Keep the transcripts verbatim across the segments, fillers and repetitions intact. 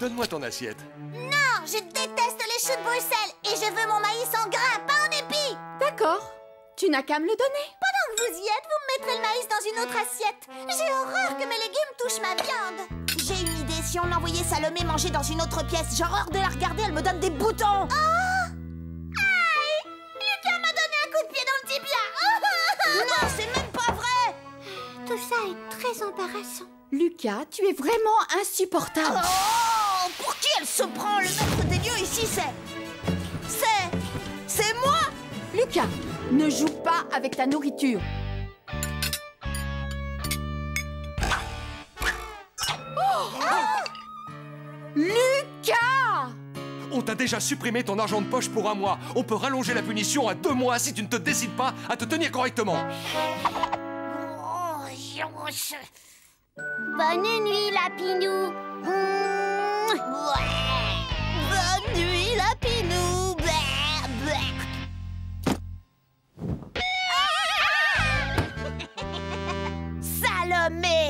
Donne-moi ton assiette. Non, je déteste les choux de Bruxelles et je veux mon maïs en grains, pas en épis. D'accord, tu n'as qu'à me le donner. Pendant que vous y êtes, vous me mettrez le maïs dans une autre assiette. J'ai horreur que mes légumes touchent ma viande. J'ai une idée, si on envoyait Salomé manger dans une autre pièce, j'ai horreur de la regarder, elle me donne des boutons. Oh! Aïe! Lucas m'a donné un coup de pied dans le tibia. Non, c'est même pas vrai. Tout ça est très embarrassant. Lucas, tu es vraiment insupportable. Oh! Pour qui elle se prend? Le maître des lieux ici, c'est... C'est... C'est moi! Lucas, ne joue pas avec ta nourriture. Oh! Ah! Lucas! On t'a déjà supprimé ton argent de poche pour un mois. On peut rallonger la punition à deux mois si tu ne te décides pas à te tenir correctement. Oh, yes. Bonne nuit, Lapinou. Mmh. Ouais. Bonne nuit, Lapinou. Bleh, bleh. Ah! Salomé.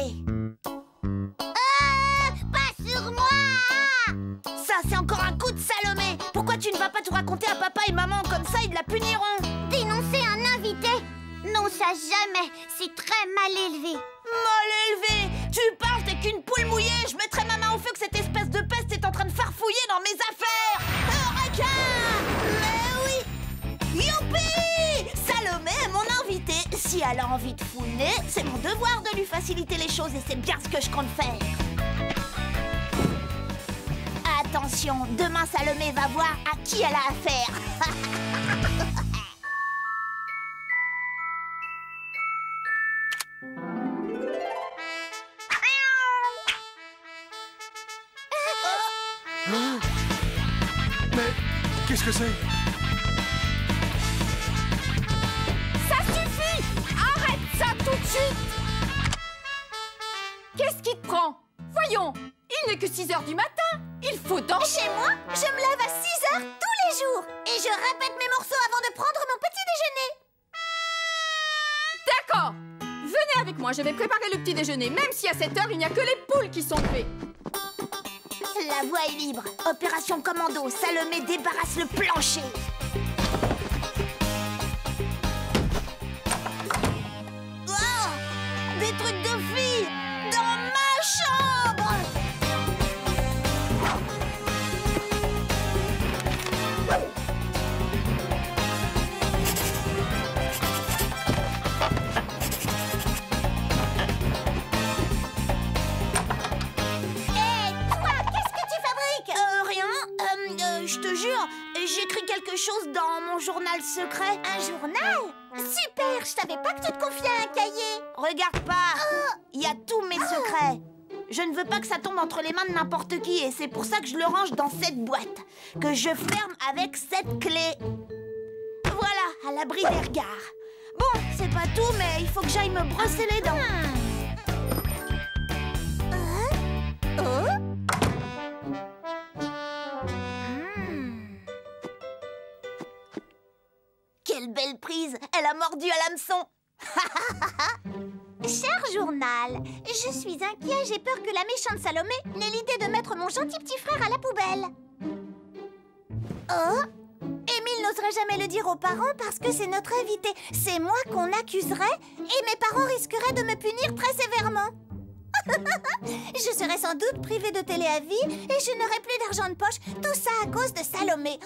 Euh, pas sur moi. Ça, c'est encore un coup de Salomé. Pourquoi tu ne vas pas tout raconter à papa et maman? Comme ça, ils la puniront. Dénoncer un invité? Non, ça jamais. C'est très mal élevé. Mal élevé! Tu parles, t'es qu'une poule mouillée! Je mettrai ma main au feu que cette espèce de peste est en train de farfouiller dans mes affaires! Eureka! Mais oui! Youpi! Salomé est mon invitée! Si elle a envie de fouiner, c'est mon devoir de lui faciliter les choses et c'est bien ce que je compte faire! Attention, demain Salomé va voir à qui elle a affaire! Qu'est-ce que c'est? Ça suffit! Arrête ça tout de suite! Qu'est-ce qui te prend? Voyons, il n'est que six heures du matin. Il faut danser. Chez moi, je me lève à six heures tous les jours. Et je répète mes morceaux avant de prendre mon petit déjeuner. D'accord. Venez avec moi, je vais préparer le petit déjeuner. Même si à sept heures, il n'y a que les poules qui sont tuées. La voie est libre. Opération commando. Salomé débarrasse le plancher. Oh! Des trucs de filles dans ma chambre! J'écris quelque chose dans mon journal secret. Un journal? Super! Je savais pas que tu te confiais à un cahier. Regarde pas. Il y a tous mes secrets. Je ne veux pas que ça tombe entre les mains de n'importe qui et c'est pour ça que je le range dans cette boîte que je ferme avec cette clé. Voilà, à l'abri des regards. Bon, c'est pas tout, mais il faut que j'aille me brosser les dents. Hmm. Hein? Oh? Quelle belle prise! Elle a mordu à l'hameçon. Cher journal, je suis inquiet, j'ai peur que la méchante Salomé n'ait l'idée de mettre mon gentil petit frère à la poubelle. Oh! Émile n'oserait jamais le dire aux parents parce que c'est notre invité. C'est moi qu'on accuserait et mes parents risqueraient de me punir très sévèrement. Je serais sans doute privée de télé à vie et je n'aurais plus d'argent de poche. Tout ça à cause de Salomé.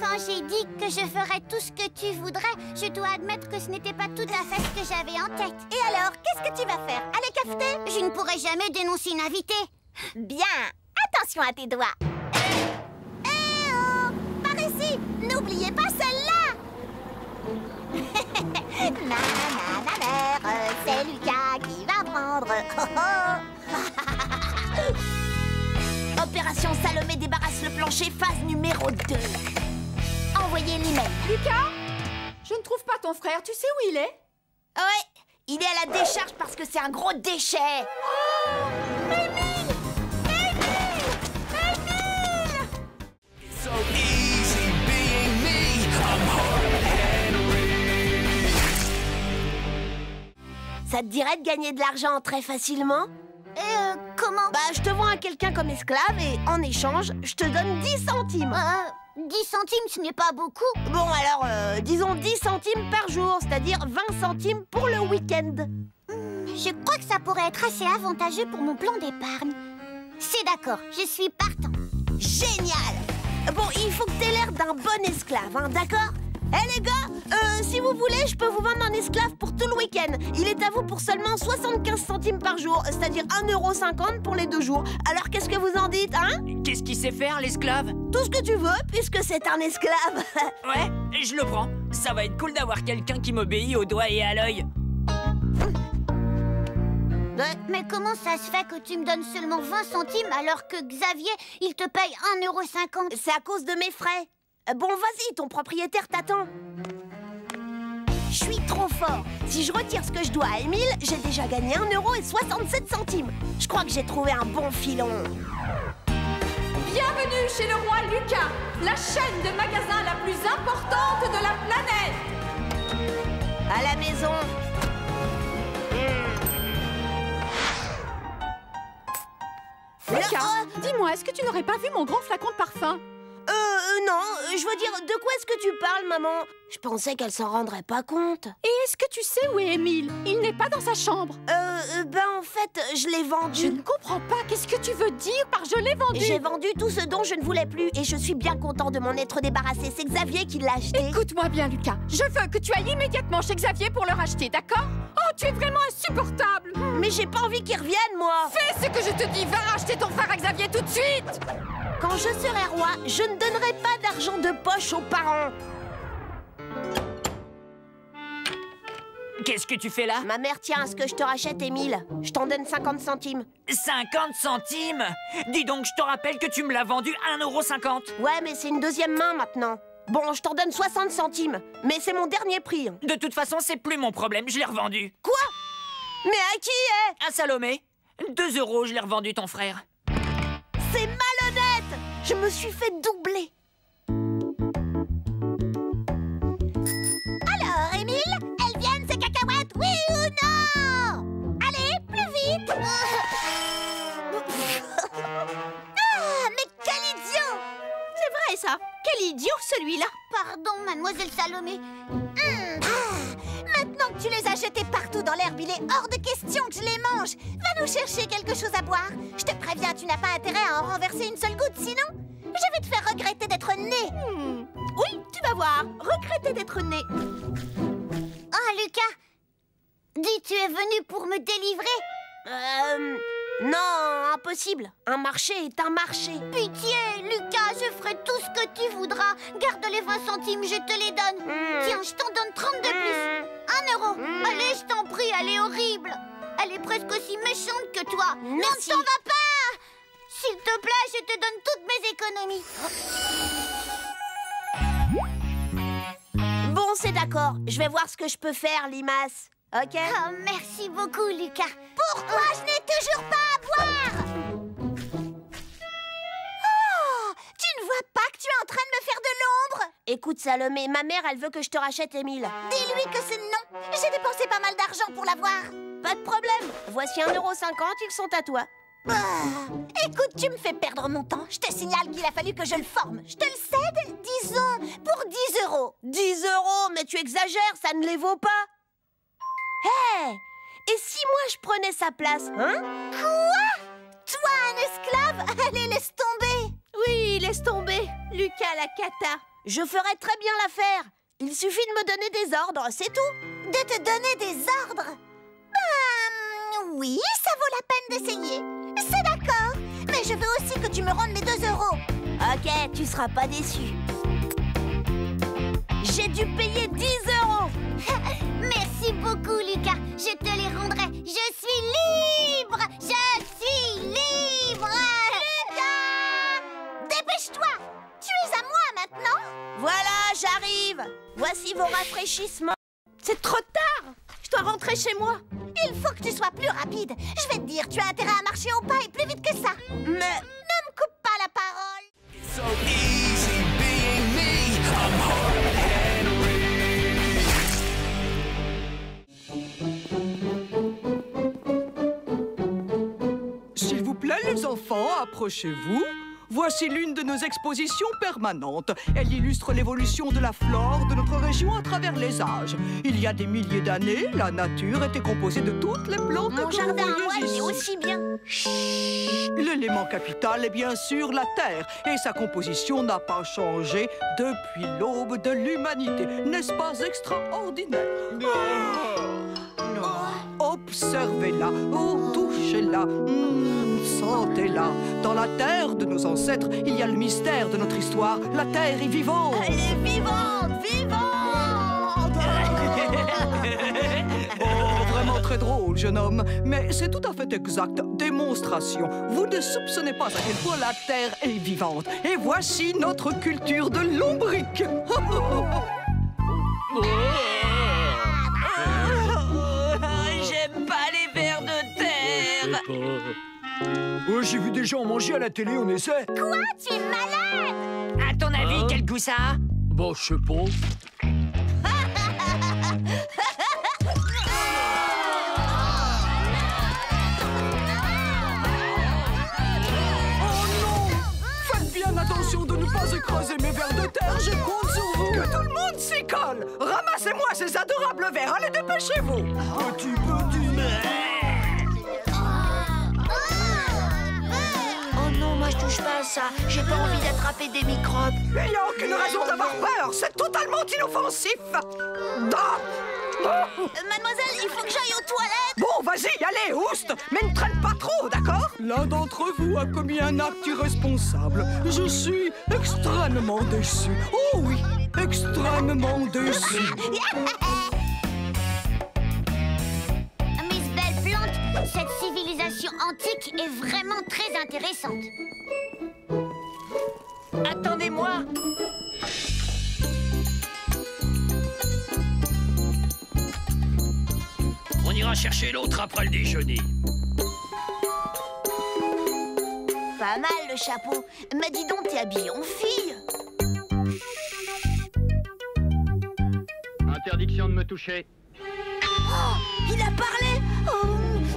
Quand j'ai dit que je ferais tout ce que tu voudrais, je dois admettre que ce n'était pas tout à fait ce que j'avais en tête. Et alors, qu'est-ce que tu vas faire? Aller cafeter? Je ne pourrai jamais dénoncer une invitée. Bien, attention à tes doigts. Eh oh! Par ici! N'oubliez pas celle-là! Ma, ma, ma mère, c'est Lucas qui va prendre... Oh, oh. Opération Salomé débarrasse le plancher, phase numéro deux. Envoyez l'email. Lucas, je ne trouve pas ton frère. Tu sais où il est? Ouais, il est à la décharge parce que c'est un gros déchet. Oh, Émile! Émile! Émile! It's so easy being me. I'm Hard Henry. Ça te dirait de gagner de l'argent très facilement? Et euh, comment? Bah, je te vends à quelqu'un comme esclave et en échange, je te donne dix centimes. Euh, dix centimes, ce n'est pas beaucoup. Bon, alors, euh, disons dix centimes par jour, c'est-à-dire vingt centimes pour le week-end. Hmm, je crois que ça pourrait être assez avantageux pour mon plan d'épargne. C'est d'accord, je suis partant. Génial! Bon, il faut que t'aies l'air d'un bon esclave, hein, d'accord? Eh hey, les gars, euh, si vous voulez, je peux vous vendre un esclave pour tout le week-end. Il est à vous pour seulement soixante-quinze centimes par jour, c'est-à-dire un euro cinquante pour les deux jours. Alors qu'est-ce que vous en dites, hein? Qu'est-ce qu'il sait faire, l'esclave? Tout ce que tu veux, puisque c'est un esclave. Ouais, je le prends. Ça va être cool d'avoir quelqu'un qui m'obéit au doigt et à l'œil. Mais comment ça se fait que tu me donnes seulement vingt centimes alors que Xavier, il te paye un euro cinquante? C'est à cause de mes frais. Bon, vas-y, ton propriétaire t'attend. Je suis trop fort. Si je retire ce que je dois à Émile, j'ai déjà gagné un euro soixante-sept. Je crois que j'ai trouvé un bon filon. Bienvenue chez le roi Lucas, la chaîne de magasins la plus importante de la planète. À la maison. Mmh. Lucas, oh, dis-moi, est-ce que tu n'aurais pas vu mon grand flacon de parfum? Euh, euh, non, je veux dire, de quoi est-ce que tu parles, maman? Je pensais qu'elle s'en rendrait pas compte. Et est-ce que tu sais où est Émile? Il n'est pas dans sa chambre. Euh, ben en fait, je l'ai vendu. Je ne comprends pas, qu'est-ce que tu veux dire par je l'ai vendu? J'ai vendu tout ce dont je ne voulais plus et je suis bien content de m'en être débarrassé. C'est Xavier qui l'a acheté. Écoute-moi bien, Lucas, je veux que tu ailles immédiatement chez Xavier pour le racheter, d'accord? Oh, tu es vraiment insupportable. Mais j'ai pas envie qu'il revienne, moi. Fais ce que je te dis, va racheter ton frère à Xavier tout de suite. Quand je serai roi, je ne donnerai pas d'argent de poche aux parents. Qu'est-ce que tu fais là? Ma mère tient à ce que je te rachète, Émile. Je t'en donne cinquante centimes. cinquante centimes? Dis donc, je te rappelle que tu me l'as vendu un euro cinquante. Ouais, mais c'est une deuxième main maintenant. Bon, je t'en donne soixante centimes, mais c'est mon dernier prix. De toute façon, c'est plus mon problème, je l'ai revendu. Quoi? Mais à qui est? À Salomé. deux euros, je l'ai revendu ton frère. C'est malhonnête! Je me suis fait doubler. Alors, Émile, elles viennent ces cacahuètes, oui ou non? Allez, plus vite! Ah, mais quel idiot! C'est vrai, ça. Quel idiot, celui-là! Pardon, mademoiselle Salomé. Mmh. Ah, maintenant que tu les as jetés partout dans l'herbe, il est hors de question que je les mange. Va nous chercher quelque chose à boire. Je te préviens, tu n'as pas intérêt à en renverser une seule goutte, sinon je vais te faire regretter d'être né. Hmm. Oui, tu vas voir, regretter d'être né. Oh, Lucas, dis, tu es venu pour me délivrer? Euh... Non, impossible. Un marché est un marché. Pitié, Lucas, je ferai tout ce que tu voudras. Garde les vingt centimes, je te les donne. Mmh. Tiens, je t'en donne trente de plus. Mmh. Un euro. Mmh. Allez, je t'en prie, elle est horrible. Elle est presque aussi méchante que toi. Merci. Non, ne t'en vas pas. S'il te plaît, je te donne toutes mes économies. Oh. Bon, c'est d'accord. Je vais voir ce que je peux faire, Limace. Ok. Oh, merci beaucoup, Lucas. Pourquoi je n'ai toujours pas à boire? Oh, tu ne vois pas que tu es en train de me faire de l'ombre? Écoute, Salomé, ma mère, elle veut que je te rachète Émile. Dis-lui que c'est non. J'ai dépensé pas mal d'argent pour l'avoir. Pas de problème. Voici un euro cinquante, ils sont à toi. Oh, écoute, tu me fais perdre mon temps. Je te signale qu'il a fallu que je le forme. Je te le cède, disons, pour dix euros. dix euros? Mais tu exagères, ça ne les vaut pas. Hé hey! Et si moi je prenais sa place, hein? Quoi? Toi, un esclave? Allez, laisse tomber. Oui, laisse tomber, Lucas La Cata. Je ferais très bien l'affaire. Il suffit de me donner des ordres, c'est tout. De te donner des ordres? Ben, oui, ça vaut la peine d'essayer. C'est d'accord, mais je veux aussi que tu me rendes mes deux euros. Ok, tu seras pas déçu. J'ai dû payer dix euros. Merci beaucoup, Lucas. Je te les rendrai. Je suis libre. Je suis libre. Lucas! Dépêche-toi. Tu es à moi maintenant. Voilà, j'arrive. Voici vos rafraîchissements. C'est trop tard. Je dois rentrer chez moi. Il faut que tu sois plus rapide. Je vais te dire, tu as intérêt à marcher au pas et plus vite que ça. Mais... Ne me coupe pas la parole. It's so easy being me. I'm hard. Thank you. plaît, les enfants, approchez-vous. Voici l'une de nos expositions permanentes. Elle illustre l'évolution de la flore de notre région à travers les âges. Il y a des milliers d'années, la nature était composée de toutes les plantes. Mon jardin à moi, il est aussi bien. L'élément capital est bien sûr la terre, et sa composition n'a pas changé depuis l'aube de l'humanité. N'est-ce pas extraordinaire? Oh, non. Observez-la, oh, touchez-la. Mmh. Sentez-la. Dans la terre de nos ancêtres, il y a le mystère de notre histoire. La terre est vivante. Elle est vivante, vivante. Oh, vraiment très drôle, jeune homme. Mais c'est tout à fait exact. Démonstration. Vous ne soupçonnez pas à quel point la terre est vivante. Et voici notre culture de lombric. J'aime pas les vers de terre. Oh, j'ai vu des gens manger à la télé, on essaie. Quoi? Tu es malade! À ton avis, hein? Quel goût ça a? Bon, je sais pas. Oh non! Faites bien attention de ne pas écraser mes vers de terre, je compte sur vous. Que tout le monde s'y colle! Ramassez-moi ces adorables vers, allez, dépêchez-vous! Oh, tu peux du mal. Moi, je touche pas à ça. J'ai pas envie d'attraper des microbes. Mais il n'y a aucune raison d'avoir peur. C'est totalement inoffensif. Ah oh euh, mademoiselle, il faut que j'aille aux toilettes. Bon, vas-y, allez, ouste. Mais ne traîne pas trop, d'accord? L'un d'entre vous a commis un acte irresponsable. Je suis extrêmement déçu. Oh oui, extrêmement déçu. Cette civilisation antique est vraiment très intéressante. Attendez-moi! On ira chercher l'autre après le déjeuner. Pas mal le chapeau. Mais dis donc, t'es habillée en fille. Interdiction de me toucher. Oh, il a parlé! Oh.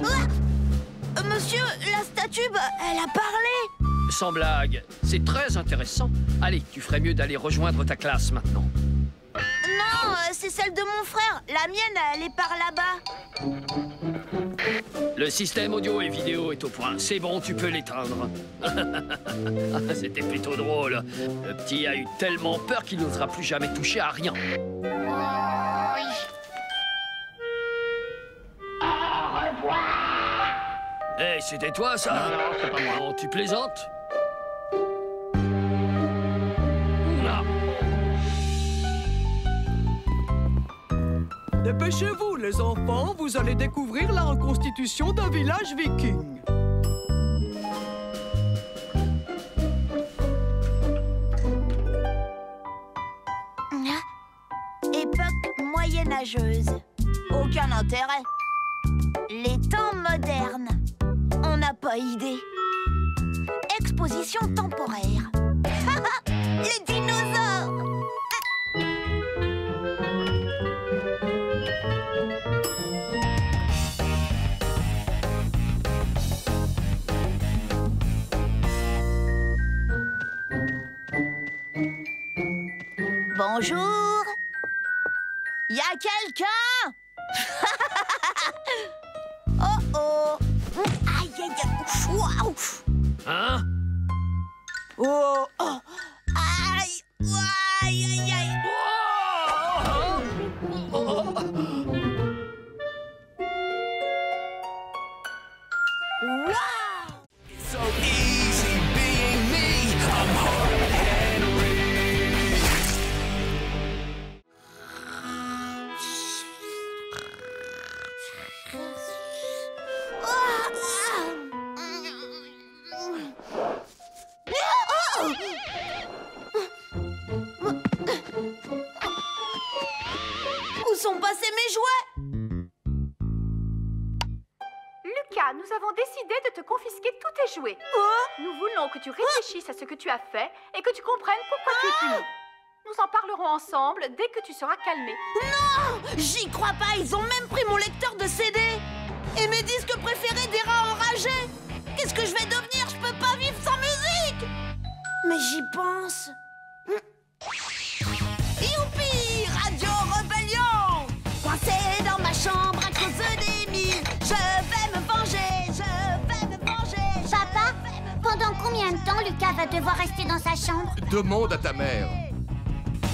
Ah! Monsieur, la statue, bah, elle a parlé. Sans blague, c'est très intéressant. Allez, tu ferais mieux d'aller rejoindre ta classe maintenant. Non, euh, c'est celle de mon frère. La mienne, elle est par là-bas. Le système audio et vidéo est au point. C'est bon, tu peux l'éteindre. C'était plutôt drôle. Le petit a eu tellement peur qu'il n'osera plus jamais toucher à rien. Hey, c'était toi, ça? Non, non, c'est pas moi. Oh, tu plaisantes? Là. Dépêchez-vous, les enfants. Vous allez découvrir la reconstitution d'un village viking. Époque moyenâgeuse. Aucun intérêt. Les temps modernes. On n'a pas idée. Exposition temporaire. Les dinosaures! Bonjour! Y a quelqu'un? Oh oh! Aïe, aïe, aïe! Waouh! Hein? Oh! Oh! Aïe! Aïe, aïe, aïe! Oh! Oh! Wow! It's so easy being me. I'm Hard Henry. Sont passés mes jouets. Lucas, nous avons décidé de te confisquer tous tes jouets. Oh, nous voulons que tu réfléchisses à ce que tu as fait et que tu comprennes pourquoi ah tu es puni. Nous en parlerons ensemble dès que tu seras calmé. Non, j'y crois pas, ils ont même pris mon lecteur de C D et mes disques préférés des rats enragés. Qu'est-ce que je vais devenir? pense. Youpi! Radio Rebellion! Coincé dans ma chambre à cause des mines, je vais me venger, je vais me venger. Papa, pendant combien de temps Lucas va devoir rester dans sa chambre? Demande à ta mère.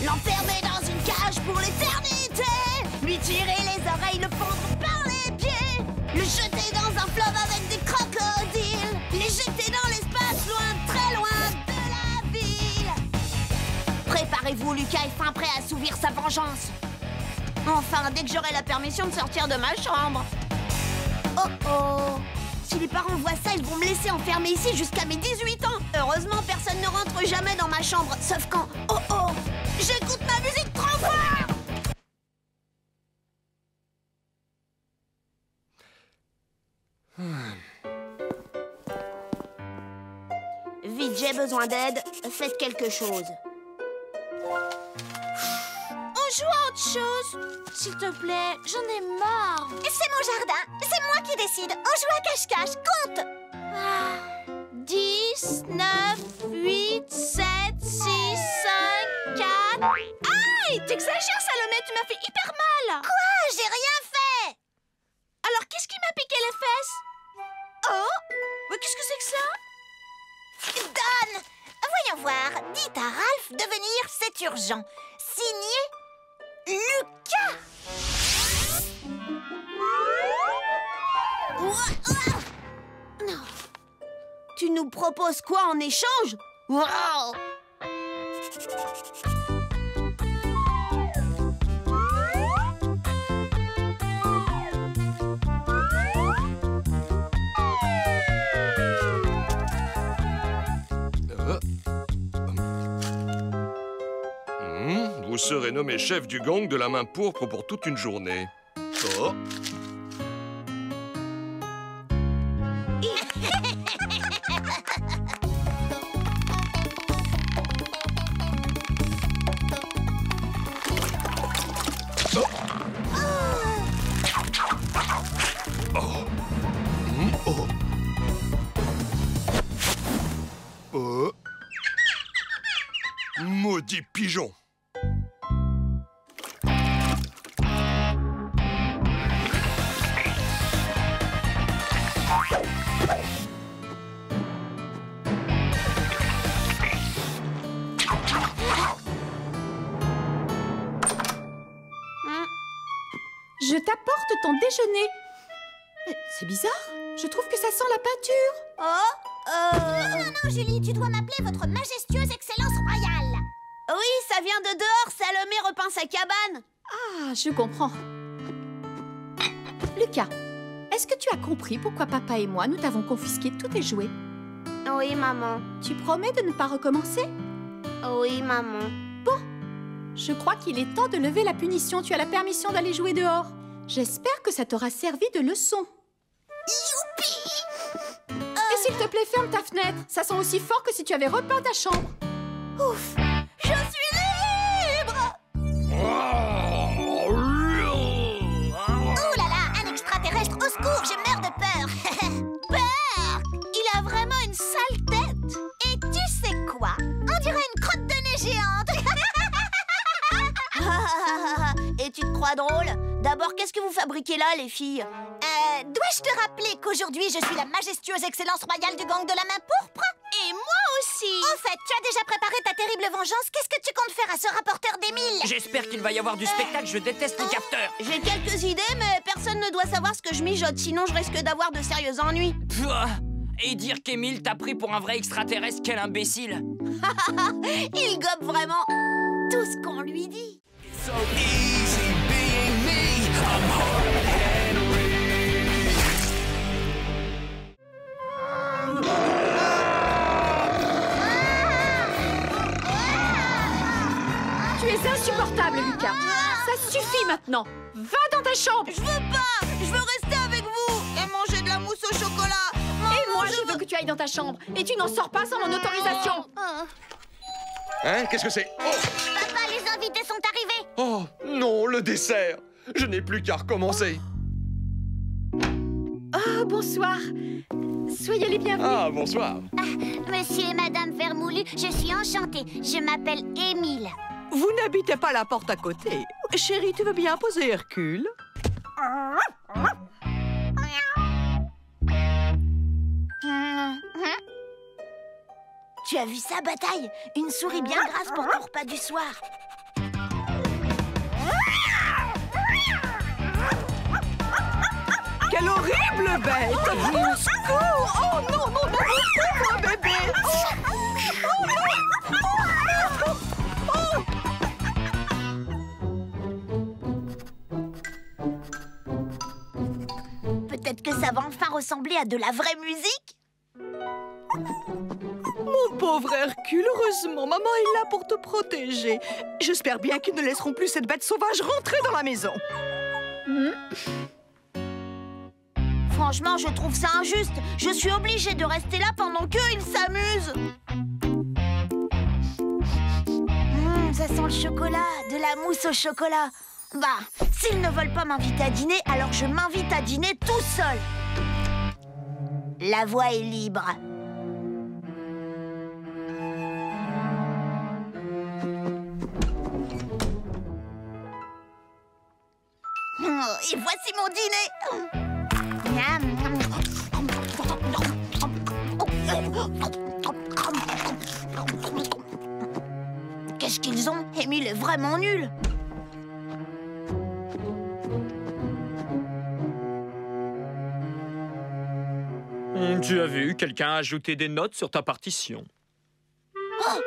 L'enfermer dans une cage pour l'éternité, lui tirer les oreilles, le fendre par les pieds, le jeter dans un fleuve avec des crocodiles, les jeter dans l'espace loin, très loin de la ville. Préparez-vous, Lucas est fin prêt à assouvir sa vengeance. Enfin, dès que j'aurai la permission de sortir de ma chambre. Oh oh! Si les parents voient ça, ils vont me laisser enfermer ici jusqu'à mes dix-huit ans. Heureusement, personne ne rentre jamais dans ma chambre, sauf quand... Oh oh! J'écoute ma musique trop fort! Hmm. Vite, j'ai besoin d'aide. Faites quelque chose. On joue à autre chose. S'il te plaît, j'en ai marre. C'est mon jardin. C'est moi qui décide. On joue à cache-cache. Compte! dix, neuf, huit, sept, six, cinq, quatre... Aïe! T'exagères, Salomé, tu m'as fait hyper mal! Quoi? J'ai rien fait! Alors, qu'est-ce qui m'a piqué les fesses? Oh! Mais qu'est-ce que c'est que ça? Donne! Voyons voir. Dites à Ralph de venir, c'est urgent. Signé... Lucas! Non. Tu nous proposes quoi en échange? Wow. Vous serez nommé chef du gang de la main pourpre pour toute une journée. Oh. Oh. Oh. Mmh. Oh. Oh. Maudit pigeon. Je t'apporte ton déjeuner. C'est bizarre, je trouve que ça sent la peinture. Oh, euh... Non, non, non, Julie, tu dois m'appeler votre majestueuse excellence royale. Oui, ça vient de dehors, Salomé repeint sa cabane. Ah, je comprends. Lucas, est-ce que tu as compris pourquoi papa et moi, nous t'avons confisqué tous tes jouets? Oui, maman. Tu promets de ne pas recommencer? Oui, maman. Bon, je crois qu'il est temps de lever la punition. Tu as la permission d'aller jouer dehors. J'espère que ça t'aura servi de leçon. Youpi! euh... Et s'il te plaît, ferme ta fenêtre. Ça sent aussi fort que si tu avais repeint ta chambre. Ouf! Je suis libre! Oh là là! Un extraterrestre! Au secours! Je meurs de peur! Peur! Il a vraiment une sale tête! Et tu sais quoi? On dirait une crotte de nez géante! Et tu te crois drôle? D'abord, qu'est-ce que vous fabriquez là, les filles? Euh, dois-je te rappeler qu'aujourd'hui, je suis la majestueuse excellence royale du gang de la main pourpre? Et moi aussi! Au fait, tu as déjà préparé ta terrible vengeance. Qu'est-ce que tu comptes faire à ce rapporteur d'Émile? J'espère qu'il va y avoir du spectacle, je déteste euh... les capteurs. J'ai quelques idées, mais personne ne doit savoir ce que je mijote, sinon je risque d'avoir de sérieux ennuis. Pouah. Et dire qu'Émile t'a pris pour un vrai extraterrestre, quel imbécile! Il gobe vraiment tout ce qu'on lui dit. It's so easy being me. I'm Hard Henry. Tu es insupportable, Lucas. Ça suffit maintenant. Va dans ta chambre. Je veux pas. Je veux rester avec vous et manger de la mousse au chocolat. Maman, et moi, je, je veux... veux que tu ailles dans ta chambre. Et tu n'en sors pas sans mon autorisation. Hein? Qu'est-ce que c'est? Oh. Papa, les invités sont arrivés. Oh non, le dessert. Je n'ai plus qu'à recommencer. Oh, bonsoir. Soyez les bienvenus. Ah, bonsoir. Ah, monsieur et madame Vermoulu, je suis enchantée. Je m'appelle Émile. Vous n'habitez pas la porte à côté. Chérie, tu veux bien poser Hercule? Tu as vu ça, Bataille? Une souris bien grasse pour ton repas du soir. Quelle horrible bête! Au secours! Oh non, non, non, pauvre bébé! Oh non! Oh! Peut-être que ça va enfin ressembler à de la vraie musique? Mon pauvre Hercule, heureusement, maman est là pour te protéger. J'espère bien qu'ils ne laisseront plus cette bête sauvage rentrer dans la maison. Mmh. Franchement, je trouve ça injuste. Je suis obligée de rester là pendant qu'eux, ils s'amusent. Mmh, ça sent le chocolat, de la mousse au chocolat. Bah, s'ils ne veulent pas m'inviter à dîner, alors je m'invite à dîner tout seul. La voie est libre. Et voici mon dîner. Qu'est-ce qu'ils ont? Émile est vraiment nul. Tu as vu, quelqu'un a ajouté des notes sur ta partition. Oh!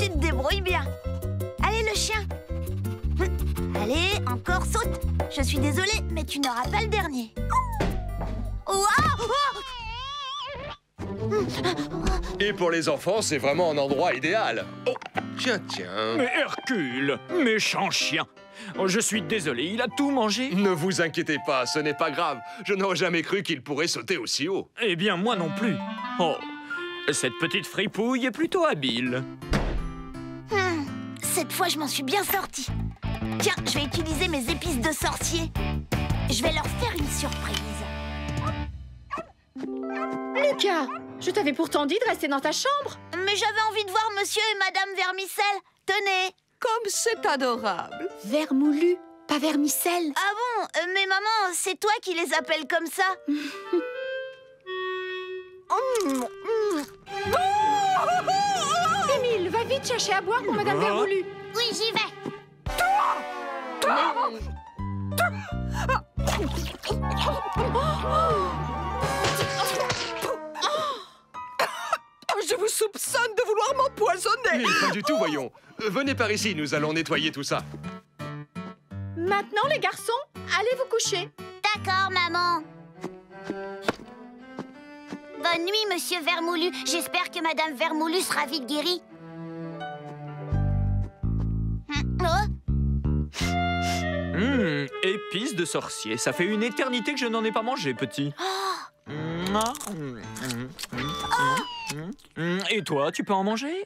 Tu te débrouilles bien. Allez, le chien. Allez, encore saute. Je suis désolée, mais tu n'auras pas le dernier. Waouh! Et pour les enfants, c'est vraiment un endroit idéal. Oh, tiens, tiens. Mais Hercule, méchant chien. Oh, je suis désolé, il a tout mangé. Ne vous inquiétez pas, ce n'est pas grave. Je n'aurais jamais cru qu'il pourrait sauter aussi haut. Eh bien, moi non plus. Oh, cette petite fripouille est plutôt habile. Hmm, cette fois, je m'en suis bien sortie. Tiens, je vais utiliser mes épices de sorcier. Je vais leur faire une surprise. Lucas, je t'avais pourtant dit de rester dans ta chambre. Mais j'avais envie de voir monsieur et madame Vermicelle. Tenez. Comme c'est adorable. Vermoulu, pas Vermicelle. Ah bon? Mais maman, c'est toi qui les appelles comme ça. Émile, va vite chercher à boire pour madame Vermoulu. Oui, j'y vais. Toi, toi, toi. Je vous soupçonne de vouloir m'empoisonner. Mais pas du tout, voyons. Venez par ici, nous allons nettoyer tout ça. Maintenant, les garçons, allez vous coucher. D'accord, maman. Bonne nuit, monsieur Vermoulu. J'espère que madame Vermoulu sera vite guérie. Hum, mmh, épices de sorcier. Ça fait une éternité que je n'en ai pas mangé, petit. Oh. Mmh. Oh. Et toi, tu peux en manger?